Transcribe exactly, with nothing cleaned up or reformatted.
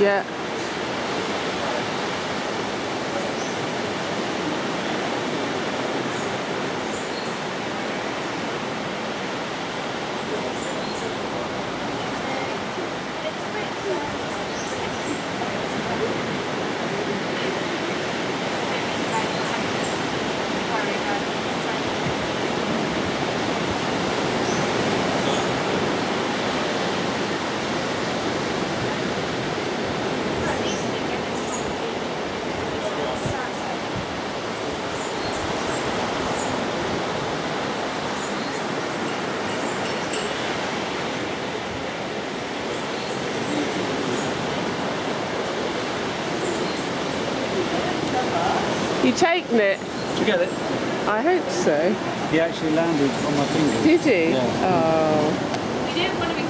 Yeah. You taken it? Did you get it? I hope so. He actually landed on my finger. Did you? Yeah. Oh. We didn't want to be